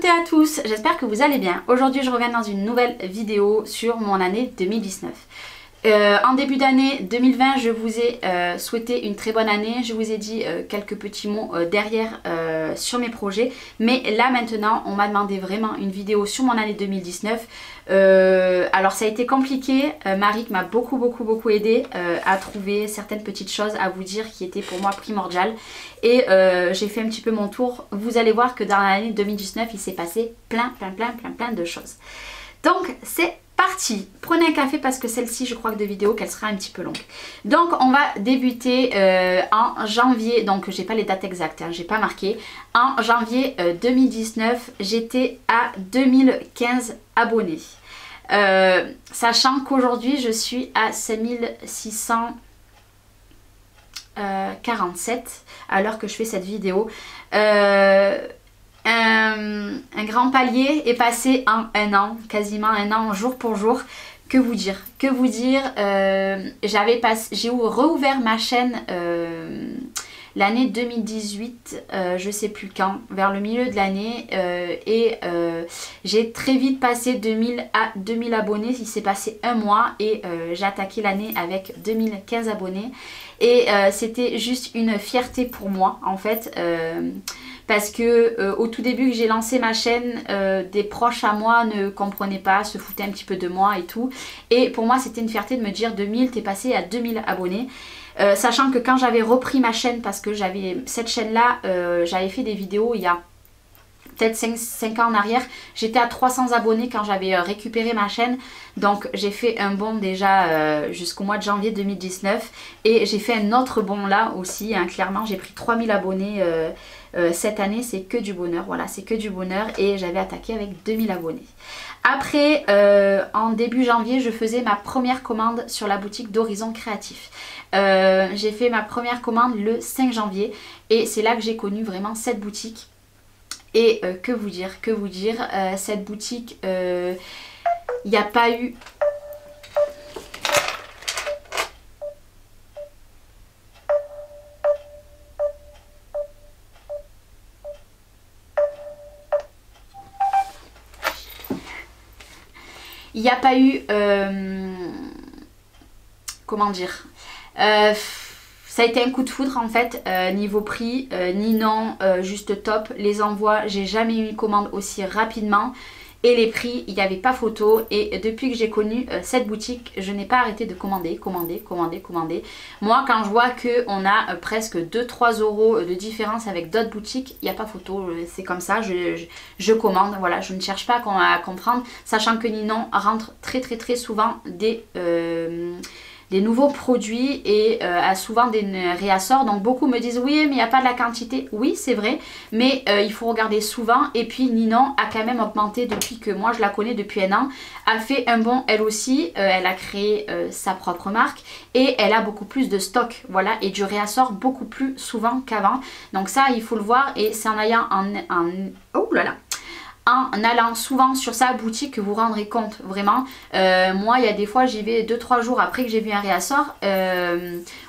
toutes et à tous, j'espère que vous allez bien. Aujourd'hui je reviens dans une nouvelle vidéo sur mon année 2019. En début d'année 2020, je vous ai souhaité une très bonne année, je vous ai dit quelques petits mots derrière sur mes projets, mais là maintenant on m'a demandé vraiment une vidéo sur mon année 2019. Alors ça a été compliqué, Marique m'a beaucoup aidée à trouver certaines petites choses à vous dire qui étaient pour moi primordiales, et j'ai fait un petit peu mon tour. Vous allez voir que dans l'année 2019 il s'est passé plein de choses. Donc c'est parti, prenez un café parce que celle-ci je crois que de vidéo qu'elle sera un petit peu longue. Donc on va débuter en janvier, donc j'ai pas les dates exactes, hein, j'ai pas marqué. En janvier 2019 j'étais à 2015 abonnés, sachant qu'aujourd'hui je suis à 5647 à l'heure que je fais cette vidéo. Un grand palier est passé en un an, quasiment un an, jour pour jour. Que vous dire, que vous dire. J'ai rouvert ma chaîne l'année 2018, je sais plus quand, vers le milieu de l'année, et j'ai très vite passé 2000 à 2000 abonnés. Il s'est passé un mois et j'ai attaqué l'année avec 2015 abonnés, et c'était juste une fierté pour moi en fait, parce que au tout début que j'ai lancé ma chaîne, des proches à moi ne comprenaient pas, se foutaient un petit peu de moi et tout. Et pour moi c'était une fierté de me dire 2000, t'es passé à 2000 abonnés. Sachant que quand j'avais repris ma chaîne, parce que j'avais cette chaîne là, j'avais fait des vidéos il y a peut-être 5 ans en arrière, j'étais à 300 abonnés quand j'avais récupéré ma chaîne. Donc j'ai fait un bond déjà jusqu'au mois de janvier 2019, et j'ai fait un autre bond là aussi, hein, clairement j'ai pris 3000 abonnés cette année, c'est que du bonheur, voilà, c'est que du bonheur, et j'avais attaqué avec 2000 abonnés. Après, en début janvier, je faisais ma première commande sur la boutique d'Horizon Créatif. J'ai fait ma première commande le 5 janvier et c'est là que j'ai connu vraiment cette boutique. Et que vous dire, que vous dire, cette boutique, il n'y a pas eu... Il n'y a pas eu... comment dire, ça a été un coup de foudre en fait, niveau prix, Ninon, juste top. Les envois, j'ai jamais eu une commande aussi rapidement, et les prix, il n'y avait pas photo. Et depuis que j'ai connu cette boutique, je n'ai pas arrêté de commander. Moi quand je vois qu'on a presque 2-3 € de différence avec d'autres boutiques, il n'y a pas photo, c'est comme ça, je commande, voilà, je ne cherche pas à comprendre, sachant que Ninon rentre très souvent des nouveaux produits et a souvent des réassorts. Donc beaucoup me disent oui mais il n'y a pas de la quantité. Oui c'est vrai, mais il faut regarder souvent. Et puis Ninon a quand même augmenté depuis que moi je la connais, depuis un an, a fait un bond elle aussi, elle a créé sa propre marque et elle a beaucoup plus de stock, voilà, et du réassort beaucoup plus souvent qu'avant. Donc ça il faut le voir, et c'est en ayant en allant souvent sur sa boutique que vous vous rendrez compte vraiment. Moi il y a des fois j'y vais 2-3 jours après que j'ai vu un réassort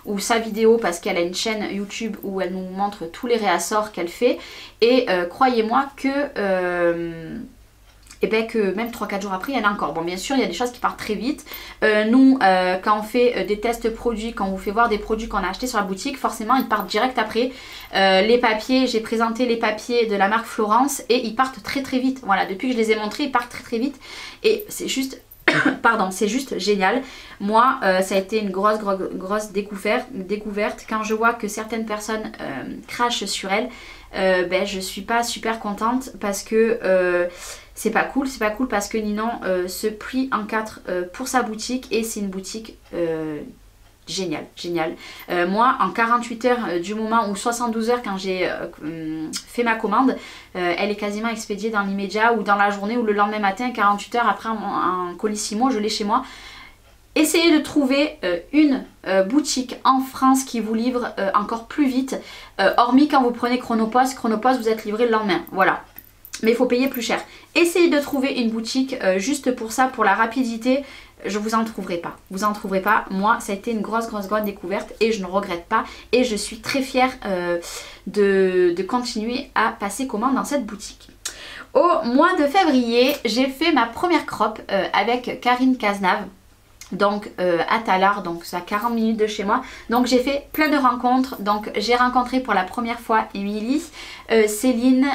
ou sa vidéo, parce qu'elle a une chaîne YouTube où elle nous montre tous les réassorts qu'elle fait, et croyez-moi que et bien que même 3-4 jours après il y en a encore. Bon bien sûr il y a des choses qui partent très vite. Nous quand on fait des tests produits, quand on vous fait voir des produits qu'on a achetés sur la boutique, forcément ils partent direct après. Les papiers, j'ai présenté les papiers de la marque Florence et ils partent très vite. Voilà, depuis que je les ai montrés ils partent très vite, et c'est juste pardon, c'est juste génial. Moi ça a été une grosse découverte. Quand je vois que certaines personnes crachent sur elle, ben je suis pas super contente, parce que c'est pas cool, parce que Ninon se plie en 4 pour sa boutique, et c'est une boutique géniale. Moi en 48 heures du moment, ou 72 heures quand j'ai fait ma commande, elle est quasiment expédiée dans l'immédiat, ou dans la journée, ou le lendemain matin, 48 heures après un colissimo, je l'ai chez moi. Essayez de trouver une boutique en France qui vous livre encore plus vite, hormis quand vous prenez Chronopost. Chronopost vous êtes livré le lendemain, voilà, mais il faut payer plus cher. Essayez de trouver une boutique juste pour ça, pour la rapidité. Je vous en trouverai pas, moi ça a été une grosse découverte, et je ne regrette pas, et je suis très fière de continuer à passer commande dans cette boutique. Au mois de février, j'ai fait ma première crop avec Karine Cazenave, donc à Talar, donc c'est à 40 minutes de chez moi. Donc j'ai fait plein de rencontres, donc j'ai rencontré pour la première fois Emilie, Céline,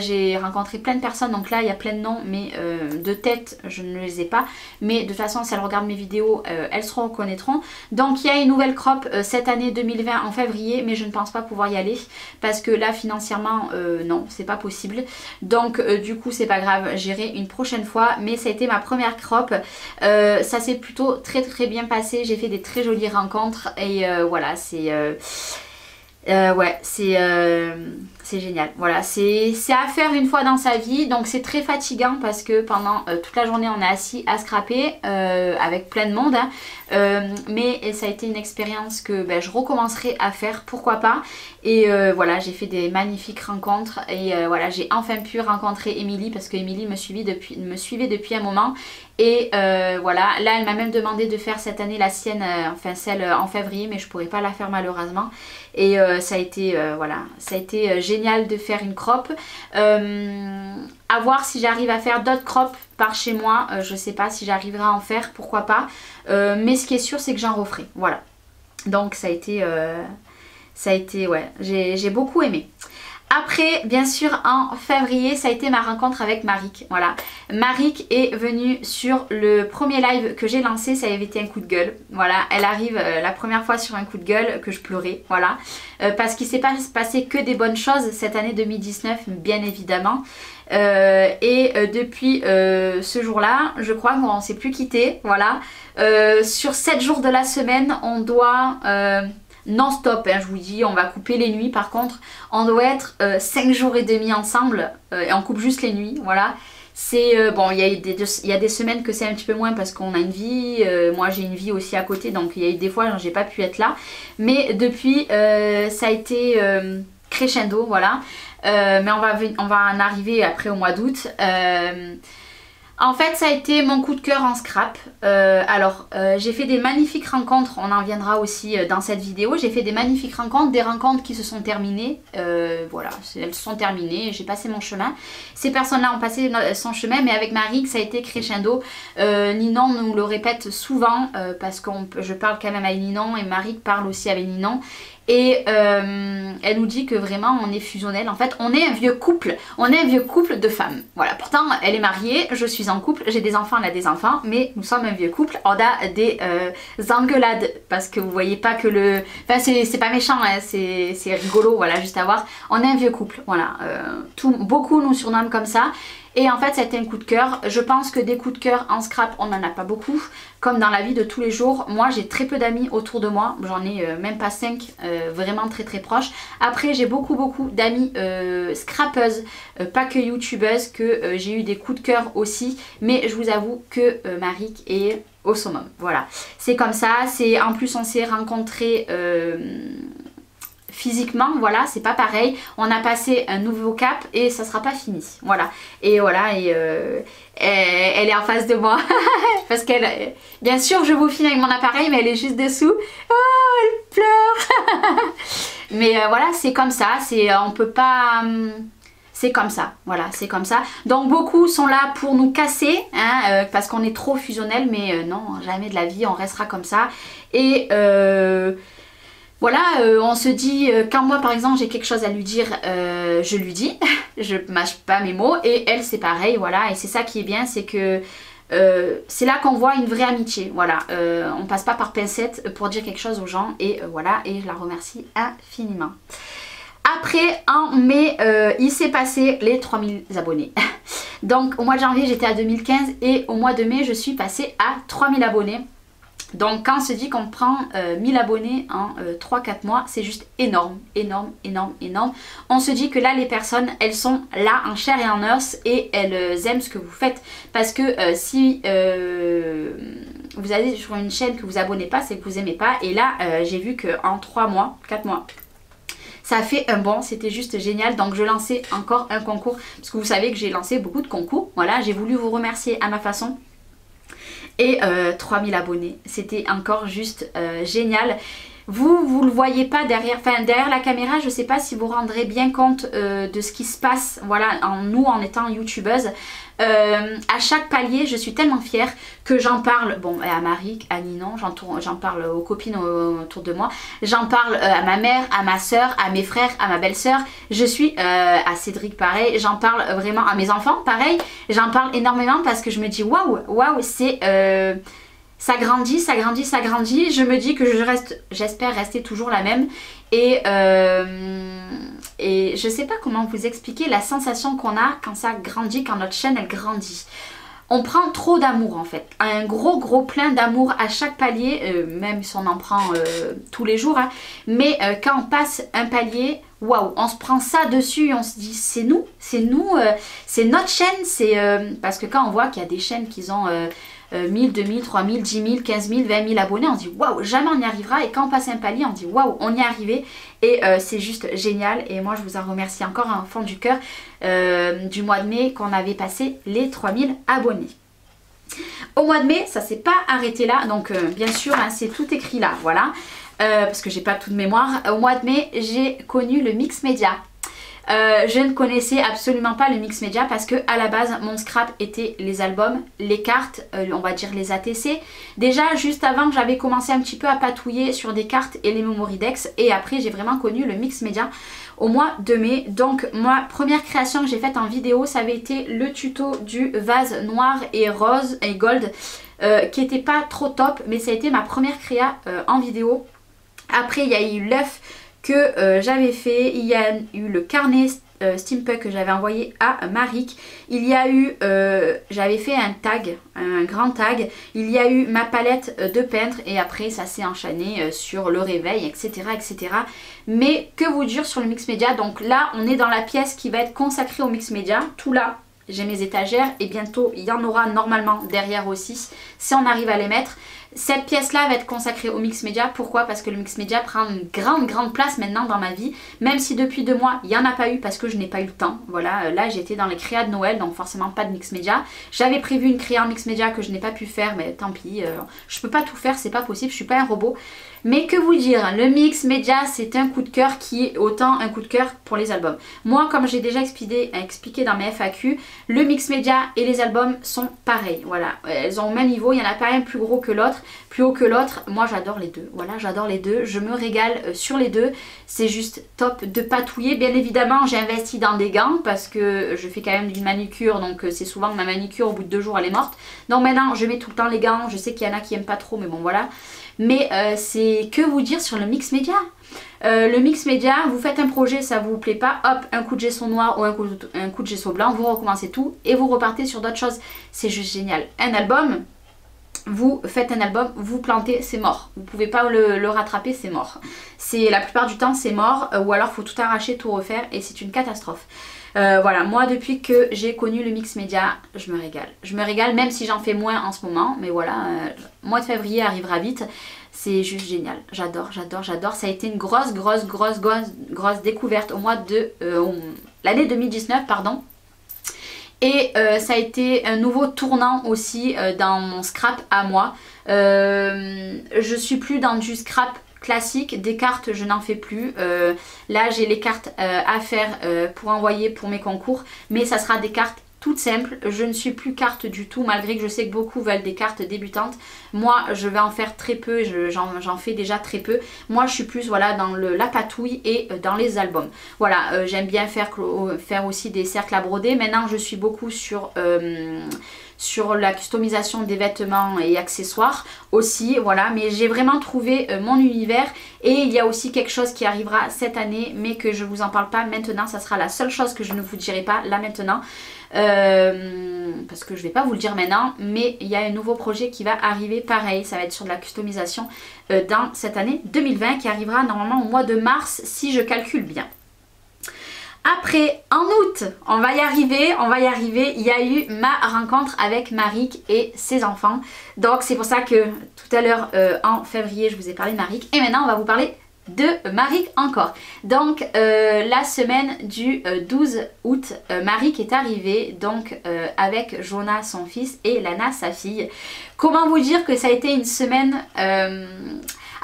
j'ai rencontré plein de personnes, donc là il y a plein de noms mais de tête je ne les ai pas, mais de toute façon si elles regardent mes vidéos elles se reconnaîtront. Donc il y a une nouvelle crop cette année 2020 en février, mais je ne pense pas pouvoir y aller parce que là financièrement non c'est pas possible, donc du coup c'est pas grave, j'irai une prochaine fois. Mais ça a été ma première crop, ça s'est plutôt très bien passé, j'ai fait des très jolies rencontres et voilà c'est ouais c'est génial. Voilà, c'est à faire une fois dans sa vie, donc c'est très fatigant parce que pendant toute la journée on est assis à scraper avec plein de monde hein. Mais ça a été une expérience que ben, je recommencerai à faire, pourquoi pas. Et voilà, j'ai fait des magnifiques rencontres et voilà, j'ai enfin pu rencontrer Emilie parce que Emilie me suivait depuis un moment. Et voilà, là elle m'a même demandé de faire cette année la sienne, enfin celle en février, mais je pourrais pas la faire malheureusement. Et ça a été voilà, ça a été génial de faire une crop. À voir si j'arrive à faire d'autres crops par chez moi, je sais pas si j'arriverai à en faire, pourquoi pas. Mais ce qui est sûr c'est que j'en referai, voilà. Donc ça a été ouais, j'ai beaucoup aimé. Après, bien sûr, en février, ça a été ma rencontre avec Marique. Voilà, Marique est venue sur le premier live que j'ai lancé, ça avait été un coup de gueule. Voilà, elle arrive la première fois sur un coup de gueule que je pleurais, voilà. Parce qu'il s'est pas passé que des bonnes choses cette année 2019, bien évidemment. Et depuis ce jour-là, je crois qu'on ne s'est plus quitté, voilà. Sur 7 jours de la semaine, on doit... non-stop, hein, je vous dis, on va couper les nuits par contre, on doit être 5 jours et demi ensemble et on coupe juste les nuits, voilà. C'est bon, il y a des semaines que c'est un petit peu moins parce qu'on a une vie, moi j'ai une vie aussi à côté, donc il y a eu des fois j'ai pas pu être là, mais depuis ça a été crescendo, voilà. Mais on va en arriver après au mois d'août. En fait ça a été mon coup de cœur en scrap. Alors j'ai fait des magnifiques rencontres, on en viendra aussi dans cette vidéo. J'ai fait des magnifiques rencontres, des rencontres qui se sont terminées. Voilà, elles se sont terminées, j'ai passé mon chemin. Ces personnes-là ont passé son chemin, mais avec Marie ça a été crescendo. Ninon nous le répète souvent parce que je parle quand même avec Ninon et Marie parle aussi avec Ninon. Et elle nous dit que vraiment on est fusionnel, en fait on est un vieux couple, on est un vieux couple de femmes, voilà. Pourtant elle est mariée, je suis en couple, j'ai des enfants, elle a des enfants, mais nous sommes un vieux couple, on a des engueulades parce que vous voyez pas que le... Enfin c'est pas méchant, hein, c'est rigolo, voilà, juste à voir, on est un vieux couple, voilà, beaucoup nous surnomment comme ça. Et en fait ça a été un coup de cœur, je pense que des coups de cœur en scrap on n'en a pas beaucoup, comme dans la vie de tous les jours. Moi j'ai très peu d'amis autour de moi, j'en ai même pas 5 vraiment très proches. Après j'ai beaucoup d'amis scrapeuses, pas que youtubeuses, que j'ai eu des coups de cœur aussi, mais je vous avoue que Marique est au summum, voilà. C'est comme ça, c'est en plus on s'est rencontrés... physiquement, voilà, c'est pas pareil, on a passé un nouveau cap et ça sera pas fini, voilà, et elle est en face de moi, parce qu'elle, bien sûr je vous filme avec mon appareil, mais elle est juste dessous, oh, elle pleure, mais voilà, c'est comme ça, c'est, on peut pas... C'est comme ça, voilà, c'est comme ça. Donc beaucoup sont là pour nous casser, hein, parce qu'on est trop fusionnel, mais non, jamais de la vie, on restera comme ça, et... voilà, on se dit, quand moi par exemple j'ai quelque chose à lui dire, je lui dis, je mâche pas mes mots, et elle c'est pareil, voilà, et c'est ça qui est bien, c'est que c'est là qu'on voit une vraie amitié, voilà, on passe pas par pincette pour dire quelque chose aux gens, et voilà, et je la remercie infiniment. Après, en mai, il s'est passé les 3000 abonnés. Donc au mois de janvier j'étais à 2015, et au mois de mai je suis passée à 3000 abonnés. Donc quand on se dit qu'on prend 1000 abonnés en 3-4 mois, c'est juste énorme, énorme. On se dit que là les personnes, elles sont là en chair et en os et elles aiment ce que vous faites. Parce que si vous allez sur une chaîne que vous abonnez pas, c'est que vous aimez pas. Et là j'ai vu qu'en 3 mois, 4 mois... ça a fait un bond, c'était juste génial. Donc je lançais encore un concours parce que vous savez que j'ai lancé beaucoup de concours. Voilà, j'ai voulu vous remercier à ma façon. Et 3000 abonnés, c'était encore juste génial. Vous le voyez pas derrière, enfin derrière la caméra, je sais pas si vous rendrez bien compte de ce qui se passe, voilà, en nous en étant youtubeuse. À chaque palier, je suis tellement fière que j'en parle, bon, à Marique, à Ninon, j'en parle aux copines autour de moi, j'en parle à ma mère, à ma soeur, à mes frères, à ma belle-sœur, je suis à Cédric pareil, j'en parle vraiment à mes enfants pareil, j'en parle énormément parce que je me dis waouh, waouh, c'est... ça grandit, ça grandit, ça grandit. Je me dis que je reste, j'espère rester toujours la même. Et je sais pas comment vous expliquer la sensation qu'on a quand ça grandit, quand notre chaîne elle grandit. On prend trop d'amour en fait, un gros plein d'amour à chaque palier, même si on en prend tous les jours, hein. Mais quand on passe un palier, waouh, on se prend ça dessus, on se dit c'est nous, c'est notre chaîne, c'est parce que quand on voit qu'il y a des chaînes qui ont 1000, 2000, 3000, 10 000, 15 000, 20 000 abonnés, on se dit waouh, jamais on y arrivera, et quand on passe un palier, on dit waouh, on y est arrivé, et c'est juste génial, et moi je vous en remercie encore un fond du cœur du mois de mai qu'on avait passé les 3000 abonnés. Au mois de mai, ça s'est pas arrêté là, donc bien sûr, hein, c'est tout écrit là, voilà, parce que j'ai pas tout de mémoire. Au mois de mai, j'ai connu le mix média. Je ne connaissais absolument pas le mix média parce que à la base mon scrap était les albums, les cartes, on va dire les ATC. Déjà juste avant, j'avais commencé un petit peu à patouiller sur des cartes et les memory decks, et après j'ai vraiment connu le mix média au mois de mai. Donc ma première création que j'ai faite en vidéo, ça avait été le tuto du vase noir et rose et gold qui n'était pas trop top, mais ça a été ma première créa en vidéo. Après il y a eu l'œuf que j'avais fait, il y a eu le carnet steampunk que j'avais envoyé à Marique, il y a eu, j'avais fait un tag, un grand tag, il y a eu ma palette de peintre, et après ça s'est enchaîné sur le réveil, etc., etc. Mais que vous dire sur le mix média. Donc là on est dans la pièce qui va être consacrée au mix média, tout là j'ai mes étagères, et bientôt il y en aura normalement derrière aussi si on arrive à les mettre. Cette pièce là va être consacrée au mix média. Pourquoi? Parce que le mix média prend une grande place maintenant dans ma vie, même si depuis 2 mois il n'y en a pas eu parce que je n'ai pas eu le temps. Voilà, là j'étais dans les créas de Noël, donc forcément pas de mix média. J'avais prévu une créa en mix média que je n'ai pas pu faire, mais tant pis, je peux pas tout faire, c'est pas possible, je suis pas un robot. Mais que vous dire, le mix média c'est un coup de cœur qui est autant un coup de cœur pour les albums. Moi, comme j'ai déjà expliqué dans mes FAQ, le mix média et les albums sont pareils, voilà, elles ont au même niveau, il n'y en a pas un plus gros que l'autre, plus haut que l'autre. Moi j'adore les deux, voilà, j'adore les deux, je me régale sur les deux, c'est juste top de patouiller. Bien évidemment j'ai investi dans des gants parce que je fais quand même une manucure, donc c'est souvent que ma manucure au bout de 2 jours elle est morte, donc maintenant je mets tout le temps les gants. Je sais qu'il y en a qui aiment pas trop, mais bon voilà. Mais c'est que vous dire sur le mix média. Le mix média, vous faites un projet, ça vous plaît pas, hop, un coup de gesso noir ou un coup de gesso blanc, vous recommencez tout et vous repartez sur d'autres choses, c'est juste génial. Un album, vous faites un album, vous plantez, c'est mort, vous pouvez pas le rattraper, c'est mort, la plupart du temps c'est mort, ou alors faut tout arracher, tout refaire, et c'est une catastrophe. Voilà, moi depuis que j'ai connu le mix média, je me régale. Je me régale, même si j'en fais moins en ce moment, mais voilà, mois de février arrivera vite, c'est juste génial. J'adore, j'adore, j'adore. Ça a été une grosse découverte au mois de l'année 2019, pardon. Et ça a été un nouveau tournant aussi dans mon scrap à moi. Je suis plus dans du scrap classique, des cartes je n'en fais plus, là j'ai les cartes à faire pour envoyer pour mes concours, mais ça sera des cartes toutes simples. Je ne suis plus carte du tout, malgré que je sais que beaucoup veulent des cartes débutantes. Moi je vais en faire très peu, j'en fais déjà très peu. Moi je suis plus voilà dans la patouille et dans les albums, voilà. J'aime bien faire aussi des cercles à broder. Maintenant je suis beaucoup sur la customisation des vêtements et accessoires aussi, voilà. Mais j'ai vraiment trouvé mon univers, et il y a aussi quelque chose qui arrivera cette année, mais que je vous en parle pas maintenant. Ça sera la seule chose que je ne vous dirai pas là maintenant, parce que je vais pas vous le dire maintenant. Mais il y a un nouveau projet qui va arriver pareil, ça va être sur de la customisation dans cette année 2020 qui arrivera normalement au mois de mars si je calcule bien. Après, en août, on va y arriver, on va y arriver, il y a eu ma rencontre avec Marique et ses enfants. Donc c'est pour ça que tout à l'heure en février je vous ai parlé de Marique, et maintenant on va vous parler de Marique encore. Donc la semaine du 12 août, Marique est arrivée, donc avec Jonah son fils et Lana sa fille. Comment vous dire que ça a été une semaine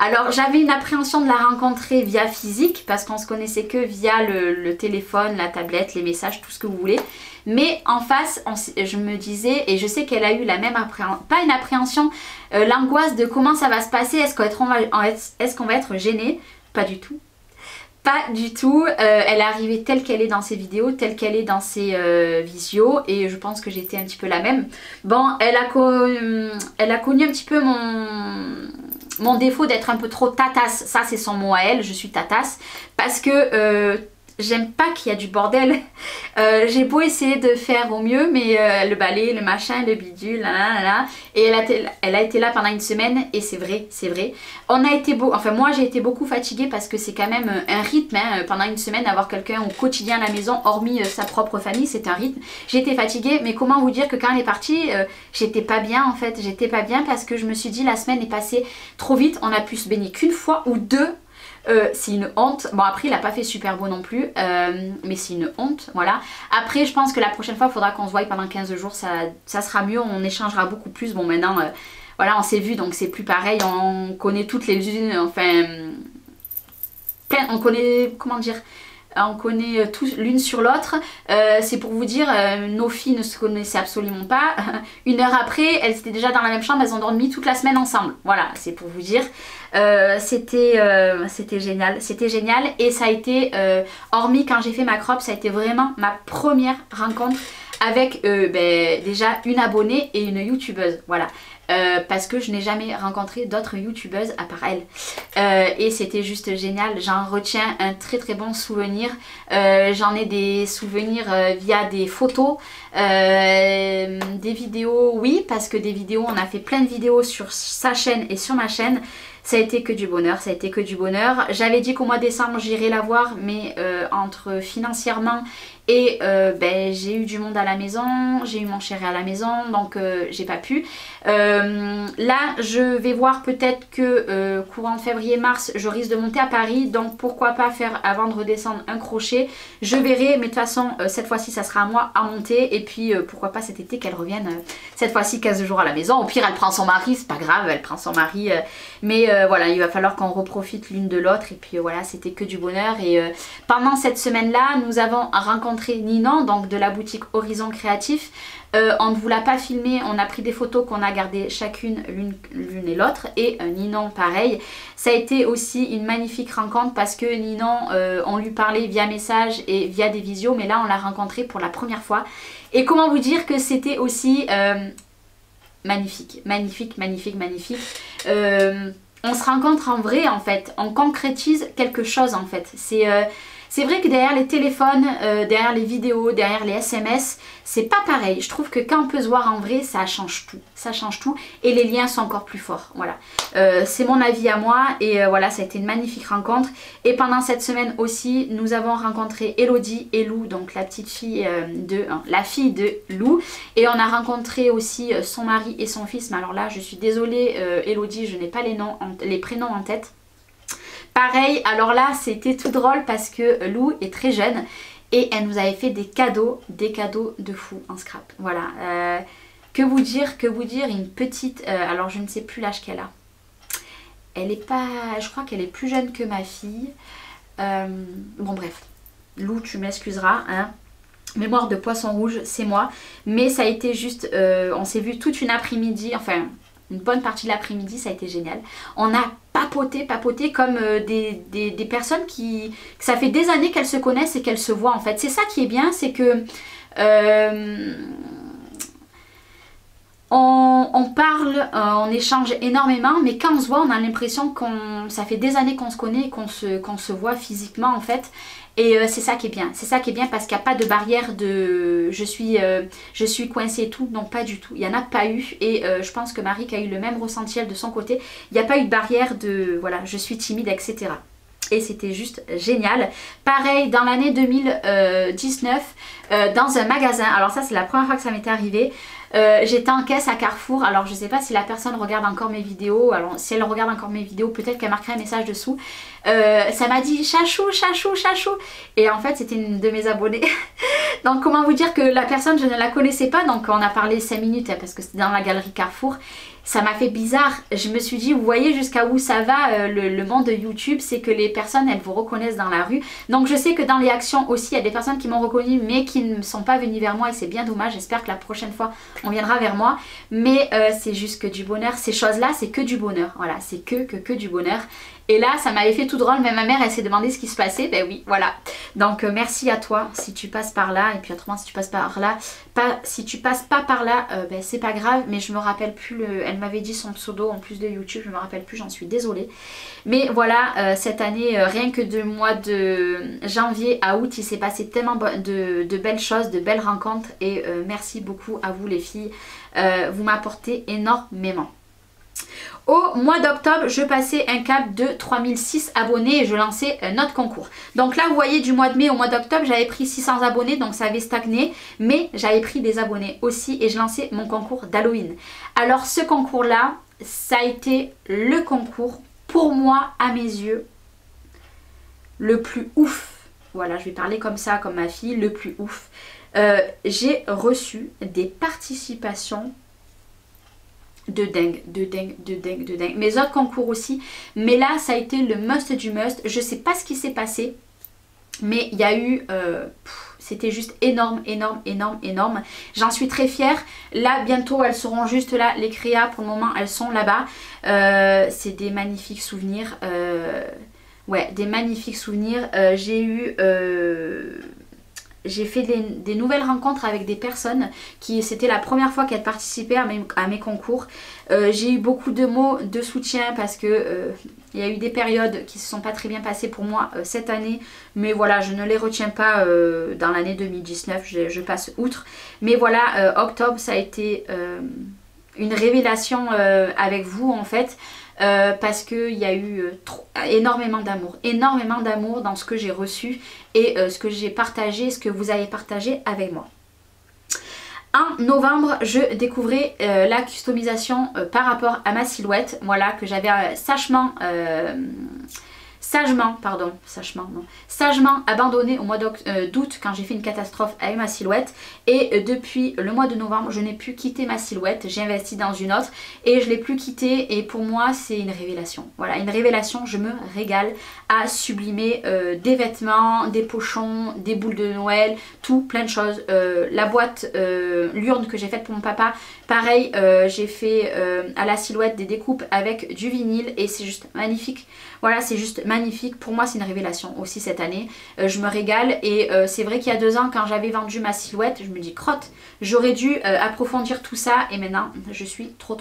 Alors j'avais une appréhension de la rencontrer via physique parce qu'on se connaissait que via le téléphone, la tablette, les messages, tout ce que vous voulez. Mais en face, je me disais, et je sais qu'elle a eu la même appréhension, pas une appréhension, l'angoisse de comment ça va se passer, est-ce qu'on va être gêné? Pas du tout. Pas du tout, elle est arrivée telle qu'elle est dans ses vidéos, telle qu'elle est dans ses visios, et je pense que j'étais un petit peu la même. Bon, elle a connu un petit peu mon défaut d'être un peu trop tatasse, ça c'est son mot à elle, je suis tatasse, parce que j'aime pas qu'il y a du bordel. J'ai beau essayer de faire au mieux, mais le balai, le machin, le bidule, et elle a été là pendant une semaine, et c'est vrai, c'est vrai. On a été moi j'ai été beaucoup fatiguée parce que c'est quand même un rythme, hein, pendant une semaine, avoir quelqu'un au quotidien à la maison, hormis sa propre famille, c'est un rythme. J'étais fatiguée, mais comment vous dire que quand elle est partie, j'étais pas bien en fait, j'étais pas bien parce que je me suis dit la semaine est passée trop vite, on a pu se baigner qu'une fois ou deux. C'est une honte. Bon, après il a pas fait super beau non plus, mais c'est une honte, voilà. Après je pense que la prochaine fois il faudra qu'on se voie pendant 15 jours, ça sera mieux, on échangera beaucoup plus. Bon, maintenant voilà, on s'est vu donc c'est plus pareil, on connaît toutes les unes, enfin on connaît, comment dire, on connaît tous l'une sur l'autre. C'est pour vous dire, nos filles ne se connaissaient absolument pas. Une heure après, elles étaient déjà dans la même chambre, elles ont dormi toute la semaine ensemble. Voilà, c'est pour vous dire. C'était génial, c'était génial. Et ça a été, hormis quand j'ai fait ma crop, ça a été vraiment ma première rencontre avec déjà une abonnée et une youtubeuse. Voilà. Parce que je n'ai jamais rencontré d'autres youtubeuses à part elle, et c'était juste génial. J'en retiens un très très bon souvenir. J'en ai des souvenirs via des photos, des vidéos, oui, parce que des vidéos, on a fait plein de vidéos sur sa chaîne et sur ma chaîne. Ça a été que du bonheur, ça a été que du bonheur. J'avais dit qu'au mois de décembre j'irai la voir, mais entre financièrement et j'ai eu du monde à la maison, j'ai eu mon chéri à la maison, donc j'ai pas pu. Là je vais voir, peut-être que courant de février-mars je risque de monter à Paris, donc pourquoi pas faire avant de redescendre un crochet, je verrai, mais de toute façon cette fois-ci ça sera à moi à monter, et puis pourquoi pas cet été qu'elle revienne cette fois-ci 15 jours à la maison, au pire elle prend son mari, c'est pas grave, elle prend son mari, mais voilà, il va falloir qu'on reprofite l'une de l'autre, et puis voilà, c'était que du bonheur. Et pendant cette semaine-là, nous avons rencontré Ninon, donc de la boutique Horizon Créatif. On ne vous l'a pas filmé, on a pris des photos qu'on a gardées chacune l'une et l'autre, et Ninon pareil. Ça a été aussi une magnifique rencontre parce que Ninon, on lui parlait via message et via des visios, mais là on l'a rencontrée pour la première fois. Et comment vous dire que c'était aussi magnifique, magnifique, magnifique, magnifique. On se rencontre en vrai en fait, on concrétise quelque chose en fait. C'est vrai que derrière les téléphones, derrière les vidéos, derrière les SMS, c'est pas pareil. Je trouve que quand on peut se voir en vrai, ça change tout. Ça change tout, et les liens sont encore plus forts. Voilà, c'est mon avis à moi, et voilà, ça a été une magnifique rencontre. Et pendant cette semaine aussi, nous avons rencontré Elodie et Lou, donc la petite fille la fille de Lou. Et on a rencontré aussi son mari et son fils. Mais alors là, je suis désolée, Elodie, je n'ai pas les prénoms en tête. Pareil, alors là c'était tout drôle parce que Lou est très jeune et elle nous avait fait des cadeaux de fou en scrap. Voilà, que vous dire, une petite, alors je ne sais plus l'âge qu'elle a. Elle est pas, je crois qu'elle est plus jeune que ma fille. Bon bref, Lou tu m'excuseras, hein. Mémoire de poisson rouge, c'est moi. Mais ça a été juste, on s'est vu toute une après-midi, enfin une bonne partie de l'après-midi, ça a été génial. On a papoter comme des personnes que ça fait des années qu'elles se connaissent et qu'elles se voient en fait. C'est ça qui est bien, c'est que on parle, on échange énormément, mais quand on se voit on a l'impression qu'on ça fait des années qu'on se connaît et qu'on se voit physiquement en fait. Et c'est ça qui est bien, c'est ça qui est bien parce qu'il n'y a pas de barrière de je suis coincée et tout, non pas du tout, il n'y en a pas eu. Et je pense que Marique a eu le même ressenti de son côté, il n'y a pas eu de barrière de voilà je suis timide etc. Et c'était juste génial. Pareil dans l'année 2019, dans un magasin, alors ça c'est la première fois que ça m'était arrivé, j'étais en caisse à Carrefour. Alors je sais pas si la personne regarde encore mes vidéos, alors si elle regarde encore mes vidéos peut-être qu'elle marquerait un message dessous. Ça m'a dit chachou chachou chachou, et en fait c'était une de mes abonnées. Donc comment vous dire que la personne je ne la connaissais pas, donc on a parlé 5 minutes parce que c'était dans la galerie Carrefour. ça m'a fait bizarre. Je me suis dit, vous voyez jusqu'à où ça va le monde de YouTube, c'est que les personnes, elles vous reconnaissent dans la rue. Donc je sais que dans les actions aussi, il y a des personnes qui m'ont reconnue mais qui ne sont pas venues vers moi et c'est bien dommage. J'espère que la prochaine fois, on viendra vers moi. Mais c'est juste que du bonheur. Ces choses-là, c'est que du bonheur. Voilà, c'est que du bonheur. Et là, ça m'avait fait tout drôle. Même ma mère, elle s'est demandé ce qui se passait. Ben oui, voilà. Donc, merci à toi si tu passes par là. Et puis, autrement, si tu passes par là, si tu passes pas par là, ben c'est pas grave. Mais je me rappelle plus. Elle m'avait dit son pseudo en plus de YouTube. Je me rappelle plus. J'en suis désolée. Mais voilà, cette année, rien que du mois de janvier à août, il s'est passé tellement de belles choses, de belles rencontres. Et merci beaucoup à vous, les filles. Vous m'apportez énormément. Au mois d'octobre, je passais un cap de 3006 abonnés et je lançais notre concours. Donc là, vous voyez, du mois de mai au mois d'octobre, j'avais pris 600 abonnés, donc ça avait stagné. Mais j'avais pris des abonnés aussi et je lançais mon concours d'Halloween. Alors ce concours-là, ça a été le concours, pour moi, à mes yeux, le plus ouf. Voilà, je vais parler comme ça, comme ma fille, le plus ouf. J'ai reçu des participations de dingue, de dingue, de dingue, de dingue. Mes autres concours aussi. Mais là, ça a été le must du must. Je sais pas ce qui s'est passé. Mais il y a eu... c'était juste énorme, énorme, énorme, énorme. J'en suis très fière. Là, bientôt, elles seront juste là. Les créas, pour le moment, elles sont là-bas. C'est des magnifiques souvenirs. Ouais, des magnifiques souvenirs. J'ai eu... J'ai fait des nouvelles rencontres avec des personnes qui, c'était la première fois qu'elles participaient à mes concours. J'ai eu beaucoup de mots de soutien parce que il y a eu des périodes qui ne se sont pas très bien passées pour moi cette année. Mais voilà, je ne les retiens pas dans l'année 2019, je passe outre. Mais voilà, octobre, ça a été une révélation avec vous en fait. Parce qu'il y a eu énormément d'amour dans ce que j'ai reçu et ce que j'ai partagé, ce que vous avez partagé avec moi. En novembre, je découvrais la customisation par rapport à ma silhouette, voilà, que j'avais sagement abandonné au mois d'août quand j'ai fait une catastrophe avec ma silhouette. Et depuis le mois de novembre, je n'ai plus quitté ma silhouette, j'ai investi dans une autre et je l'ai plus quittée. Et pour moi, c'est une révélation. Voilà, une révélation, je me régale à sublimer des vêtements, des pochons, des boules de Noël, tout, plein de choses. La boîte, l'urne que j'ai faite pour mon papa, pareil, j'ai fait à la silhouette des découpes avec du vinyle et c'est juste magnifique. Voilà, c'est juste magnifique. Pour moi, c'est une révélation aussi cette année. Je me régale et c'est vrai qu'il y a 2 ans, quand j'avais vendu ma silhouette, je me dis crotte, j'aurais dû approfondir tout ça et maintenant, je suis trop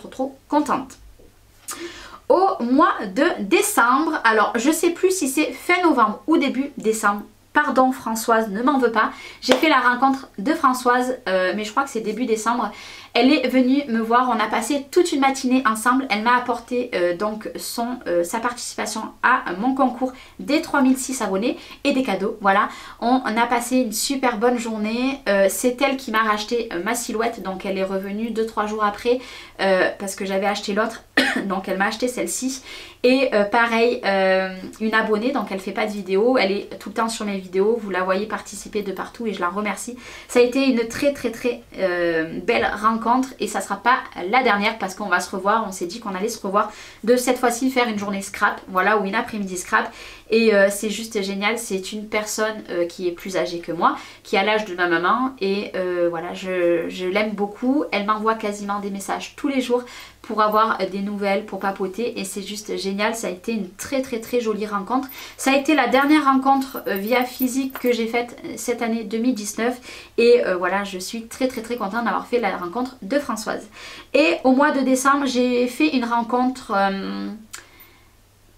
contente. Au mois de décembre, alors je sais plus si c'est fin novembre ou début décembre. Pardon Françoise, ne m'en veux pas. J'ai fait la rencontre de Françoise, mais je crois que c'est début décembre. Elle est venue me voir, on a passé toute une matinée ensemble. Elle m'a apporté donc sa participation à mon concours des 3006 abonnés et des cadeaux. Voilà, on a passé une super bonne journée. C'est elle qui m'a racheté ma silhouette, donc elle est revenue 2-3 jours après parce que j'avais acheté l'autre. Donc elle m'a acheté celle-ci et pareil, une abonnée, donc elle fait pas de vidéo, elle est tout le temps sur mes vidéos, vous la voyez participer de partout et je la remercie. Ça a été une très belle rencontre et ça sera pas la dernière parce qu'on va se revoir, on s'est dit qu'on allait se revoir, de cette fois-ci faire une journée scrap, voilà, ou une après-midi scrap et c'est juste génial, c'est une personne qui est plus âgée que moi, qui a l'âge de ma maman et voilà, je l'aime beaucoup, elle m'envoie quasiment des messages tous les jours pour avoir des nouvelles, pour papoter et c'est juste génial, ça a été une très jolie rencontre. Ça a été la dernière rencontre via physique que j'ai faite cette année 2019 et voilà, je suis très contente d'avoir fait la rencontre de Françoise. Et au mois de décembre, j'ai fait une rencontre...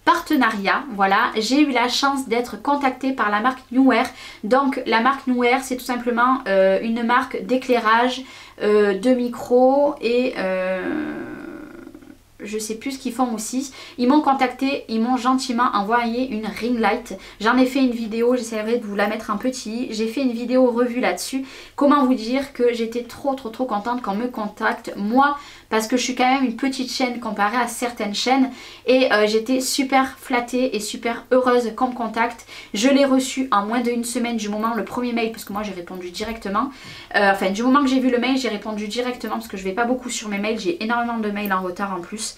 partenariat, voilà, j'ai eu la chance d'être contactée par la marque Neewer. Donc la marque Neewer, c'est tout simplement une marque d'éclairage, de micro et je sais plus ce qu'ils font aussi. Ils m'ont contacté, ils m'ont gentiment envoyé une ring light. J'en ai fait une vidéo, j'essaierai de vous la mettre en petit. J'ai fait une vidéo revue là-dessus. Comment vous dire que j'étais trop contente qu'on me contacte, moi, parce que je suis quand même une petite chaîne comparée à certaines chaînes. Et j'étais super flattée et super heureuse qu'on me contacte. Je l'ai reçu en moins d'une semaine du moment, le premier mail, parce que moi j'ai répondu directement. Enfin, du moment que j'ai vu le mail, j'ai répondu directement parce que je vais pas beaucoup sur mes mails. J'ai énormément de mails en retard en plus.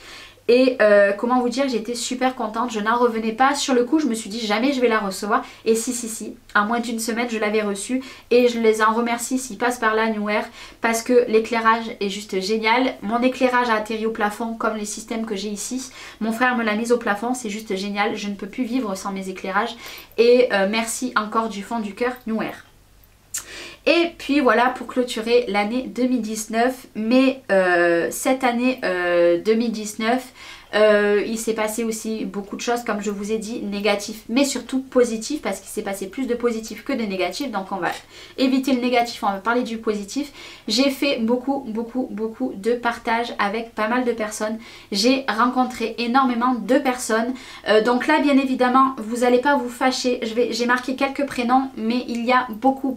Et comment vous dire, j'étais super contente, je n'en revenais pas. Sur le coup, je me suis dit jamais je vais la recevoir. Et si, en moins d'une semaine, je l'avais reçue. Et je les en remercie s'ils passent par là, Neewer, parce que l'éclairage est juste génial. Mon éclairage a atterri au plafond comme les systèmes que j'ai ici. Mon frère me l'a mise au plafond, c'est juste génial. Je ne peux plus vivre sans mes éclairages. Et merci encore du fond du cœur, Neewer. Et puis voilà pour clôturer l'année 2019, mais cette année 2019, il s'est passé aussi beaucoup de choses, comme je vous ai dit, négatifs, mais surtout positifs, parce qu'il s'est passé plus de positifs que de négatifs, donc on va éviter le négatif, on va parler du positif. J'ai fait beaucoup de partages avec pas mal de personnes, j'ai rencontré énormément de personnes, donc là bien évidemment vous n'allez pas vous fâcher, j'ai marqué quelques prénoms, mais il y a beaucoup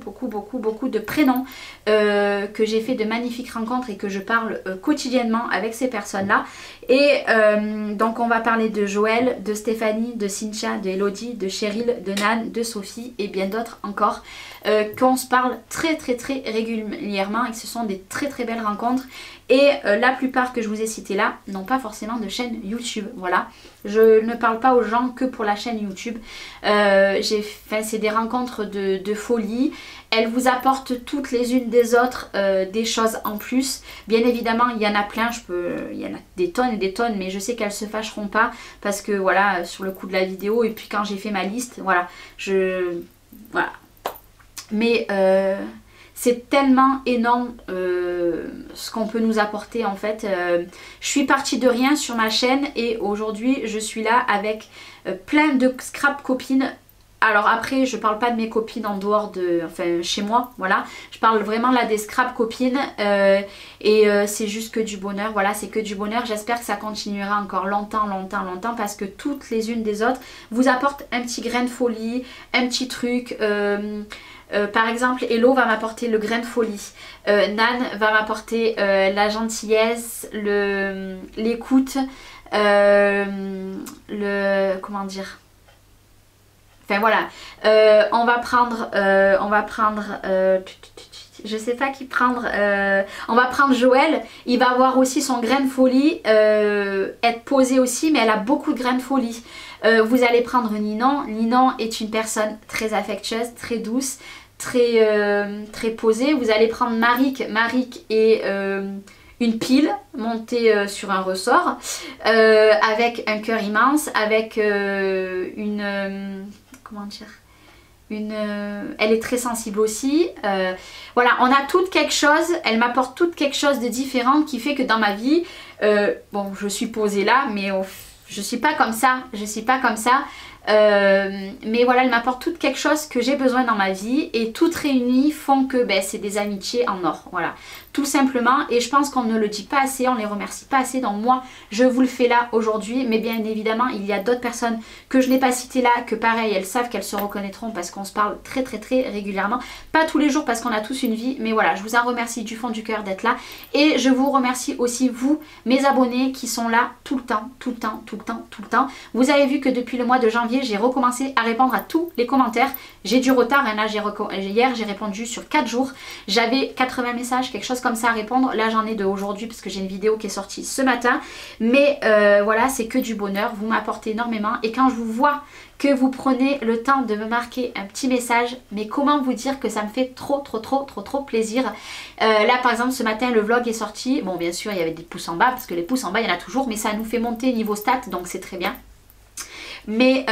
de prénoms que j'ai fait de magnifiques rencontres et que je parle quotidiennement avec ces personnes là. Et donc on va parler de Joël, de Stéphanie, de Cynthia, de Elodie, de Cheryl, de Nan, de Sophie et bien d'autres encore, qu'on se parle très régulièrement et que ce sont des très belles rencontres. Et la plupart que je vous ai citées là n'ont pas forcément de chaîne YouTube. Voilà, je ne parle pas aux gens que pour la chaîne YouTube. C'est des rencontres de folie. Elles vous apportent toutes les unes des autres des choses en plus. Bien évidemment, il y en a plein. Il y en a des tonnes et des tonnes, mais je sais qu'elles se fâcheront pas parce que voilà, sur le coup de la vidéo et puis quand j'ai fait ma liste, voilà, Mais c'est tellement énorme ce qu'on peut nous apporter en fait. Je suis partie de rien sur ma chaîne et aujourd'hui je suis là avec plein de scrap copines. Alors après je parle pas de mes copines en dehors de, enfin chez moi, voilà. Je parle vraiment là des scrap copines c'est juste que du bonheur, voilà, c'est que du bonheur. J'espère que ça continuera encore longtemps parce que toutes les unes des autres vous apportent un petit grain de folie, un petit truc... par exemple, Hello va m'apporter le grain de folie, Nan va m'apporter la gentillesse, l'écoute, comment dire, enfin voilà, on va prendre Joël, il va avoir aussi son grain de folie, être posé aussi, mais elle a beaucoup de grain de folie. Vous allez prendre Ninon. Ninon est une personne très affectueuse, très douce, très posée. Vous allez prendre Marique. Marique est une pile montée sur un ressort avec un cœur immense, avec elle est très sensible aussi. Voilà, on a toutes quelque chose. Elle m'apporte toutes quelque chose de différent qui fait que dans ma vie, bon, je suis posée là, mais au fond, je suis pas comme ça, mais voilà, elle m'apporte toute quelque chose que j'ai besoin dans ma vie et toutes réunies font que ben, c'est des amitiés en or, voilà, tout simplement. Et je pense qu'on ne le dit pas assez, on les remercie pas assez, donc moi je vous le fais là aujourd'hui, mais bien évidemment il y a d'autres personnes que je n'ai pas citées là, que pareil elles savent qu'elles se reconnaîtront parce qu'on se parle très régulièrement, pas tous les jours parce qu'on a tous une vie, mais voilà, je vous en remercie du fond du cœur d'être là et je vous remercie aussi vous, mes abonnés qui sont là tout le temps. Vous avez vu que depuis le mois de janvier j'ai recommencé à répondre à tous les commentaires. J'ai du retard, hein, là, hier j'ai répondu sur 4 jours. J'avais 80 messages, quelque chose comme ça à répondre. Là j'en ai de aujourd'hui parce que j'ai une vidéo qui est sortie ce matin. Mais voilà, c'est que du bonheur, vous m'apportez énormément. Et quand je vous vois que vous prenez le temps de me marquer un petit message, mais comment vous dire que ça me fait trop plaisir. Là par exemple ce matin le vlog est sorti. Bon bien sûr il y avait des pouces en bas parce que les pouces en bas il y en a toujours, mais ça nous fait monter niveau stats, donc c'est très bien. Mais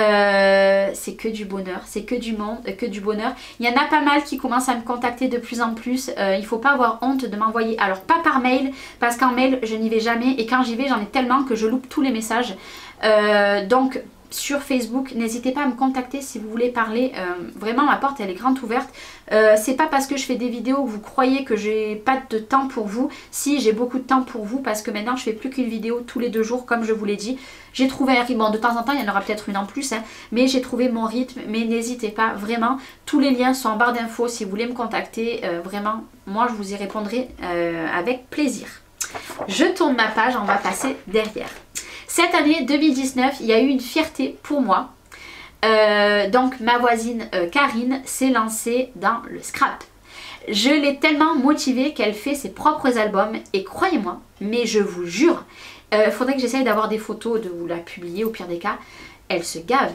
c'est que du bonheur, c'est que du bonheur. Il y en a pas mal qui commencent à me contacter de plus en plus. Il faut pas avoir honte de m'envoyer. Alors pas par mail, parce qu'en mail je n'y vais jamais. Et quand j'y vais j'en ai tellement que je loupe tous les messages. Donc sur Facebook. N'hésitez pas à me contacter si vous voulez parler. Vraiment, ma porte, elle est grande ouverte. C'est pas parce que je fais des vidéos que vous croyez que j'ai pas de temps pour vous. Si, j'ai beaucoup de temps pour vous parce que maintenant, je fais plus qu'une vidéo tous les 2 jours, comme je vous l'ai dit. J'ai trouvé un rythme. Bon, de temps en temps, il y en aura peut-être une en plus, hein, mais j'ai trouvé mon rythme. Mais n'hésitez pas, vraiment. Tous les liens sont en barre d'infos si vous voulez me contacter. Vraiment, moi, je vous y répondrai avec plaisir. Je tourne ma page, on va passer derrière. Cette année 2019, il y a eu une fierté pour moi. Donc ma voisine Karine s'est lancée dans le scrap. Je l'ai tellement motivée qu'elle fait ses propres albums et croyez-moi, mais je vous jure, faudrait que j'essaye d'avoir des photos, de vous la publier au pire des cas. Elle se gave.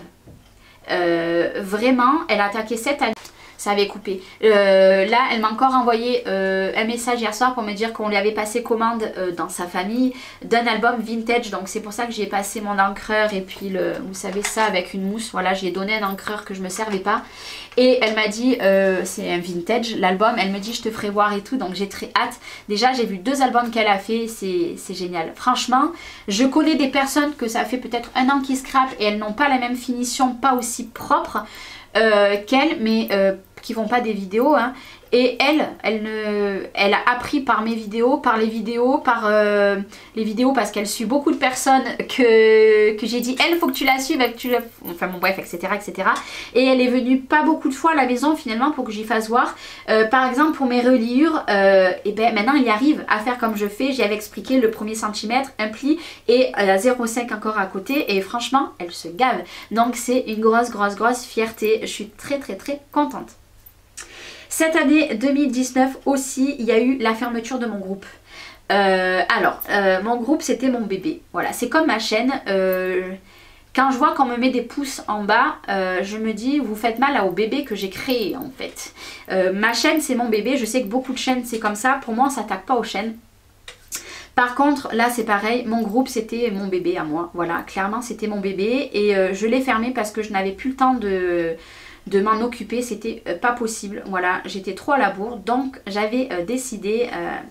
Vraiment, elle a attaqué cette année. Ça avait coupé. Là, elle m'a encore envoyé un message hier soir pour me dire qu'on lui avait passé commande dans sa famille d'un album vintage. Donc c'est pour ça que j'y ai passé mon encreur et puis le, vous savez ça avec une mousse. Voilà, j'ai donné un encreur que je me servais pas. Et elle m'a dit, c'est un vintage l'album. Elle me dit je te ferai voir et tout. Donc j'ai très hâte. Déjà j'ai vu 2 albums qu'elle a fait. C'est génial. Franchement, je connais des personnes que ça fait peut-être 1 an qu'ils scrapent et elles n'ont pas la même finition, pas aussi propre. Qu'elle, mais qui font pas des vidéos hein. Et elle a appris par mes vidéos, par les vidéos, par les vidéos parce qu'elle suit beaucoup de personnes que j'ai dit elle faut que tu la suives, que tu la... enfin bon bref etc etc. Et elle est venue pas beaucoup de fois à la maison finalement pour que j'y fasse voir. Par exemple pour mes reliures, et ben maintenant il arrive à faire comme je fais, j'y avais expliqué le premier centimètre, un pli et 0,5 encore à côté et franchement elle se gave. Donc c'est une grosse fierté, je suis très contente. Cette année 2019 aussi, il y a eu la fermeture de mon groupe. Mon groupe c'était mon bébé. Voilà, c'est comme ma chaîne. Quand je vois qu'on me met des pouces en bas, je me dis vous faites mal au bébé que j'ai créé en fait. Ma chaîne c'est mon bébé, je sais que beaucoup de chaînes c'est comme ça. Pour moi on ne s'attaque pas aux chaînes. Par contre là c'est pareil, mon groupe c'était mon bébé à moi. Voilà, clairement c'était mon bébé et je l'ai fermé parce que je n'avais plus le temps de m'en occuper, c'était pas possible, voilà, j'étais trop à la bourre, donc j'avais décidé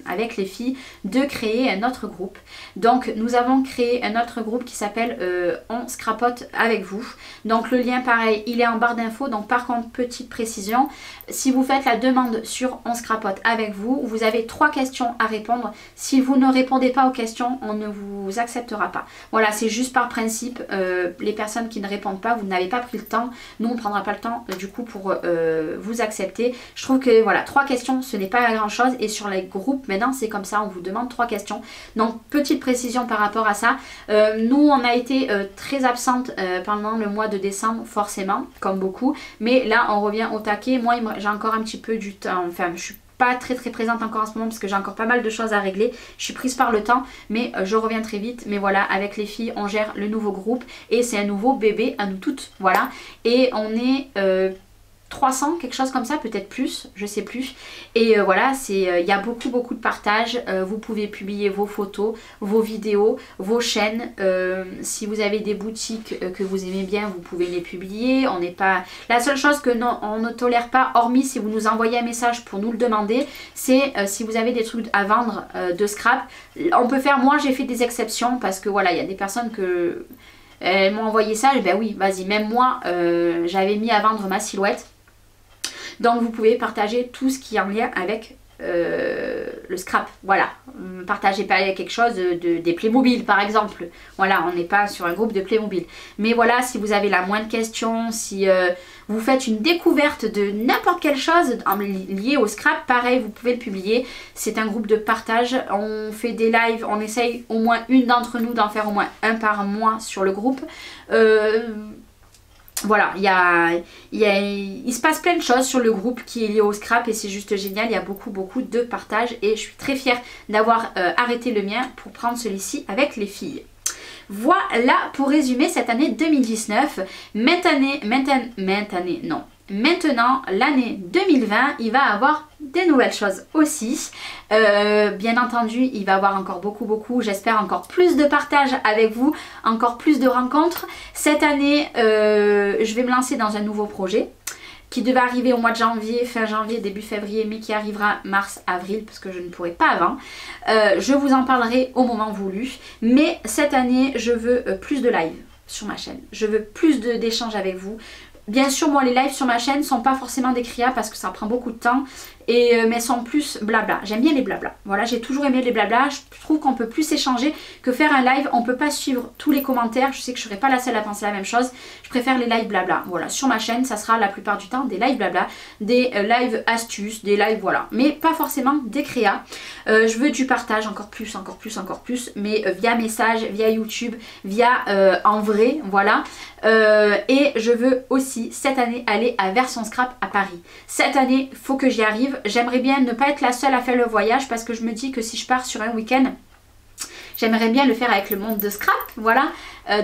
avec les filles de créer un autre groupe. Donc nous avons créé un autre groupe qui s'appelle On Scrapote avec vous, donc le lien pareil, il est en barre d'infos, donc par contre petite précision, si vous faites la demande sur On Scrapote avec vous, vous avez 3 questions à répondre, si vous ne répondez pas aux questions, on ne vous acceptera pas. Voilà, c'est juste par principe, les personnes qui ne répondent pas, vous n'avez pas pris le temps, nous on ne prendra pas le temps du coup pour vous accepter. Je trouve que voilà, 3 questions ce n'est pas grand chose et sur les groupes maintenant c'est comme ça, on vous demande 3 questions. Donc petite précision par rapport à ça, nous on a été très absente pendant le mois de décembre forcément comme beaucoup, mais là on revient au taquet. Moi j'ai encore un petit peu du temps, enfin je suis pas très présente encore en ce moment parce que j'ai encore pas mal de choses à régler, je suis prise par le temps mais je reviens très vite. Mais voilà, avec les filles on gère le nouveau groupe et c'est un nouveau bébé à nous toutes, voilà, et on est 300 quelque chose comme ça, peut-être plus, je sais plus. Et voilà, c'est il y a beaucoup de partage, vous pouvez publier vos photos, vos vidéos, vos chaînes, si vous avez des boutiques que vous aimez bien, vous pouvez les publier. On n'est pas la seule chose que non, on ne tolère pas hormis si vous nous envoyez un message pour nous le demander, c'est si vous avez des trucs à vendre de scrap, on peut faire. Moi, j'ai fait des exceptions parce que voilà, il y a des personnes que elles m'ont envoyé ça, et ben oui, vas-y, même moi j'avais mis à vendre ma silhouette. Donc vous pouvez partager tout ce qui est en lien avec le scrap, voilà. Partagez pas quelque chose des Playmobil par exemple. Voilà, on n'est pas sur un groupe de Playmobil. Mais voilà, si vous avez la moindre question, si vous faites une découverte de n'importe quelle chose liée au scrap, pareil, vous pouvez le publier. C'est un groupe de partage. On fait des lives, on essaye au moins une d'entre nous d'en faire au moins un par mois sur le groupe. Voilà, il se passe plein de choses sur le groupe qui est lié au scrap et c'est juste génial, il y a beaucoup de partage et je suis très fière d'avoir arrêté le mien pour prendre celui-ci avec les filles. Voilà pour résumer cette année 2019. Maintenant, l'année 2020, il va avoir des nouvelles choses aussi. Bien entendu, il va y avoir encore beaucoup. J'espère encore plus de partage avec vous, encore plus de rencontres. Cette année, je vais me lancer dans un nouveau projet qui devait arriver au mois de janvier, fin janvier, début février, mais qui arrivera mars, avril, parce que je ne pourrai pas avant. Je vous en parlerai au moment voulu. Mais cette année, je veux plus de live. sur ma chaîne. Je veux plus d'échanges avec vous. Bien sûr, moi, les lives sur ma chaîne sont pas forcément des créas parce que ça prend beaucoup de temps, et, mais sont plus blabla. J'aime bien les blabla. Voilà, j'ai toujours aimé les blabla. Je trouve qu'on peut plus échanger que faire un live. On peut pas suivre tous les commentaires. Je sais que je serai pas la seule à penser la même chose. Je préfère les lives blabla. Voilà, sur ma chaîne, ça sera la plupart du temps des lives blabla, des lives astuces, des lives voilà. Mais pas forcément des créas. Je veux du partage encore plus. Mais via message, via YouTube, via en vrai, voilà. Et je veux aussi cette année aller à Version Scrap à Paris. Cette année, faut que j'y arrive. J'aimerais bien ne pas être la seule à faire le voyage parce que je me dis que si je pars sur un week-end, j'aimerais bien le faire avec le monde de Scrap, voilà.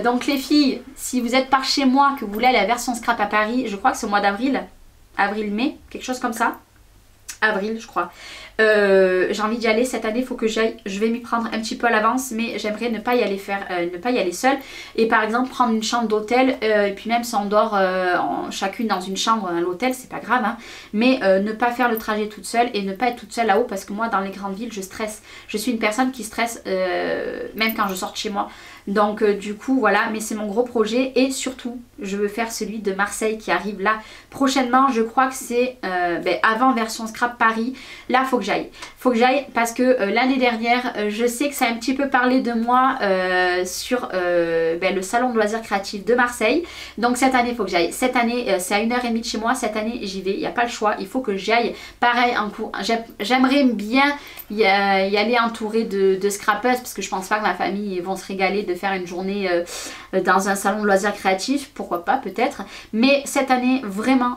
Donc les filles, si vous êtes par chez moi, que vous voulez aller à Version Scrap à Paris, je crois que c'est au mois d'avril, avril-mai, quelque chose comme ça. Avril, je crois. J'ai envie d'y aller cette année, il faut que j'aille. Je vais m'y prendre un petit peu à l'avance, mais j'aimerais ne pas y aller seule. Et par exemple, prendre une chambre d'hôtel, et puis même si on dort chacune dans une chambre à l'hôtel, c'est pas grave, hein, mais ne pas faire le trajet toute seule et ne pas être toute seule là-haut, parce que moi, dans les grandes villes, je stresse. Je suis une personne qui stresse, même quand je sors de chez moi. Donc du coup, voilà, mais c'est mon gros projet. Et surtout, je veux faire celui de Marseille qui arrive là prochainement. Je crois que c'est avant Version Scrap Paris. Là, il faut que j'aille. Parce que l'année dernière, je sais que ça a un petit peu parlé de moi sur le salon de loisirs créatifs de Marseille. Donc cette année, il faut que j'aille. Cette année, c'est à 1h30 de chez moi. Cette année, j'y vais. Il n'y a pas le choix. Il faut que j'aille. Pareil, j'aimerais bien y aller entourée de scrappeuses, parce que je pense pas que ma famille vont se régaler de faire une journée dans un salon de loisirs créatifs, pourquoi pas peut-être, mais cette année vraiment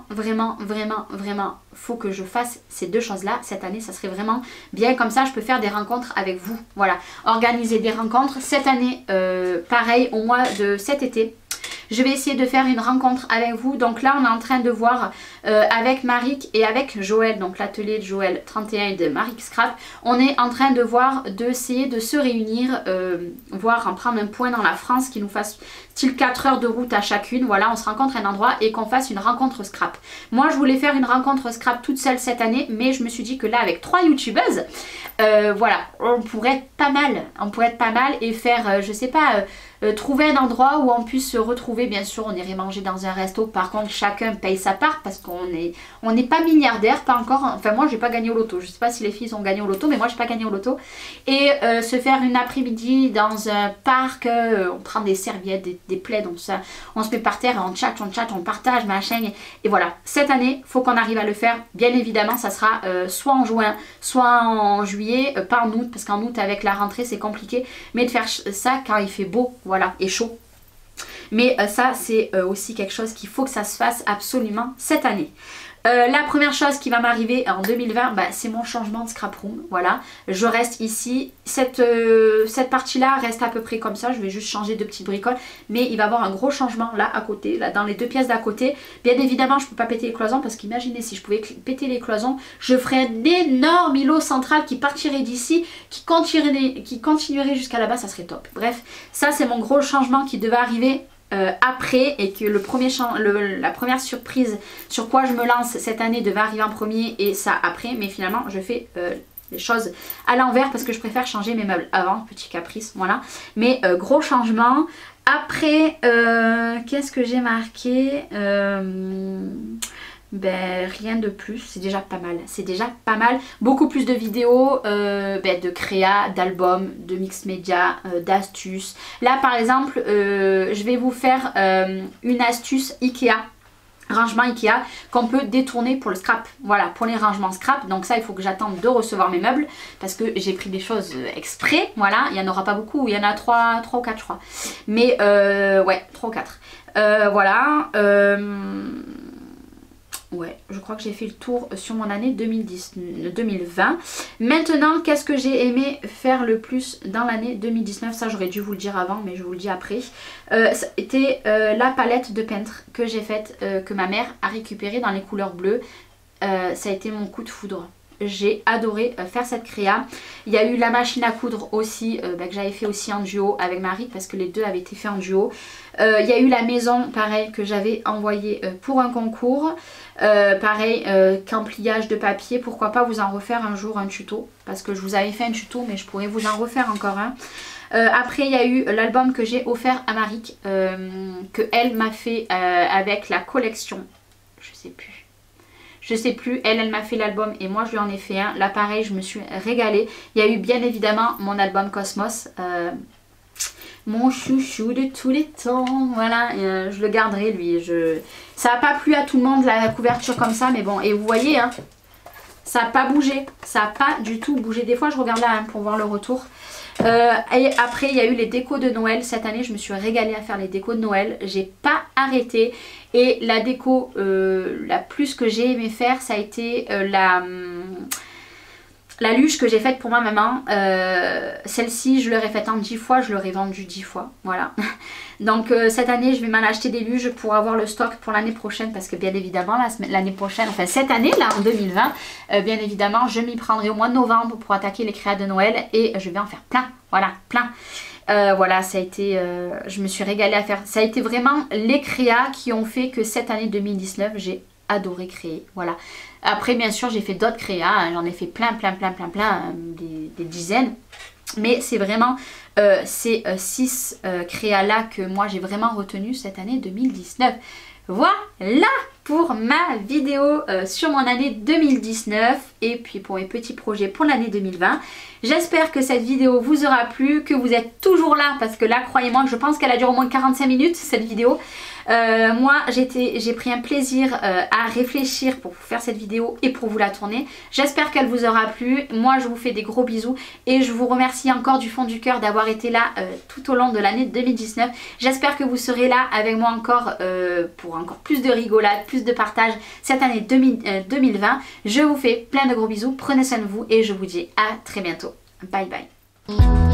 faut que je fasse ces deux choses là. Cette année ça serait vraiment bien, comme ça je peux faire des rencontres avec vous, voilà, organiser des rencontres cette année. Pareil, au mois de cet été, je vais essayer de faire une rencontre avec vous. Donc là on est en train de voir avec Marique et avec Joël, donc l'atelier de Joël 31 et de Marie Scrap, on est en train de voir, d'essayer de se réunir, en prendre un point dans la France qui nous fasse style 4 heures de route à chacune. Voilà, on se rencontre à un endroit et qu'on fasse une rencontre scrap. Moi je voulais faire une rencontre scrap toute seule cette année, mais je me suis dit que là avec 3 youtubeuses, voilà, on pourrait être pas mal et faire, je sais pas... trouver un endroit où on puisse se retrouver. Bien sûr on irait manger dans un resto, par contre chacun paye sa part parce qu'on n'est pas milliardaire, pas encore, enfin moi j'ai pas gagné au loto, je sais pas si les filles ont gagné au loto mais moi j'ai pas gagné au loto, et se faire une après-midi dans un parc, on prend des serviettes, des plaids, on se met par terre et on chatte, on partage machin, et voilà, cette année faut qu'on arrive à le faire. Bien évidemment ça sera soit en juin, soit en juillet, pas en août, parce qu'en août avec la rentrée c'est compliqué, mais de faire ça quand il fait beau, voilà, et chaud. Mais ça c'est aussi quelque chose qu'il faut que ça se fasse absolument cette année. La première chose qui va m'arriver en 2020, c'est mon changement de scrap room, voilà. Je reste ici, cette partie-là reste à peu près comme ça, je vais juste changer de petites bricoles, mais il va y avoir un gros changement là à côté, là dans les deux pièces d'à côté. Bien évidemment, je ne peux pas péter les cloisons, parce qu'imaginez si je pouvais péter les cloisons, je ferais un énorme îlot central qui partirait d'ici, qui continuerait jusqu'à là-bas, ça serait top. Bref, ça c'est mon gros changement qui devait arriver après, et que la première surprise sur quoi je me lance cette année devait arriver en premier et ça après, mais finalement je fais les choses à l'envers parce que je préfère changer mes meubles avant, petit caprice, voilà, mais gros changement. Après qu'est-ce que j'ai marqué, rien de plus, c'est déjà pas mal, beaucoup plus de vidéos, de créa, d'albums, de mix média, d'astuces. Là par exemple je vais vous faire une astuce Ikea, rangement Ikea qu'on peut détourner pour le scrap, voilà, pour les rangements scrap. Donc ça il faut que j'attende de recevoir mes meubles parce que j'ai pris des choses exprès, voilà, il n'y en aura pas beaucoup, il y en a 3 ou 4 je crois, mais ouais 3 ou 4 voilà, ouais, je crois que j'ai fait le tour sur mon année 2020. Maintenant, qu'est-ce que j'ai aimé faire le plus dans l'année 2019? Ça, j'aurais dû vous le dire avant, mais je vous le dis après. C'était la palette de peintre que j'ai faite, que ma mère a récupérée dans les couleurs bleues. Ça a été mon coup de foudre. J'ai adoré faire cette créa. Il y a eu la machine à coudre aussi, que j'avais fait aussi en duo avec Marie, parce que les deux avaient été faits en duo. Il y a eu la maison, pareil, que j'avais envoyée pour un concours. Pareil, qu'empliage de papier, pourquoi pas vous en refaire un jour un tuto, parce que je vous avais fait un tuto mais je pourrais vous en refaire encore un. Après il y a eu l'album que j'ai offert à Marique, que elle m'a fait avec la collection, je sais plus, elle m'a fait l'album et moi je lui en ai fait un. Là pareil, je me suis régalée. Il y a eu bien évidemment mon album Cosmos, mon chouchou de tous les temps, voilà, je le garderai lui. Ça n'a pas plu à tout le monde la couverture comme ça, mais bon, et vous voyez, hein, ça n'a pas bougé, ça n'a pas du tout bougé. Des fois je regarde là, hein, pour voir le retour. Et après il y a eu les décos de Noël. Cette année je me suis régalée à faire les décos de Noël, j'ai pas arrêté. Et la déco la plus que j'ai aimé faire, ça a été la luge que j'ai faite pour ma maman. Celle-ci je l'aurais faite en 10 fois, je l'aurais vendue 10 fois, voilà. Donc cette année je vais m'en acheter des luges pour avoir le stock pour l'année prochaine, parce que bien évidemment l'année prochaine, enfin cette année là en 2020, bien évidemment je m'y prendrai au mois de novembre pour attaquer les créas de Noël et je vais en faire plein, voilà, plein. Voilà, ça a été, je me suis régalée à faire, ça a été vraiment les créas qui ont fait que cette année 2019 j'ai adoré créer, voilà. Après bien sûr j'ai fait d'autres créas, hein, j'en ai fait plein, des dizaines, mais c'est vraiment ces 6 créas là que moi j'ai vraiment retenu cette année 2019. Voilà pour ma vidéo sur mon année 2019 et puis pour mes petits projets pour l'année 2020. J'espère que cette vidéo vous aura plu, que vous êtes toujours là, parce que là croyez-moi, je pense qu'elle a duré au moins 45 minutes cette vidéo. Moi j'ai pris un plaisir à réfléchir pour vous faire cette vidéo et pour vous la tourner. J'espère qu'elle vous aura plu. Moi je vous fais des gros bisous et je vous remercie encore du fond du cœur d'avoir été là tout au long de l'année 2019. J'espère que vous serez là avec moi encore pour encore plus de rigolade, plus de partage cette année 2020. Je vous fais plein de gros bisous, prenez soin de vous et je vous dis à très bientôt. Bye bye.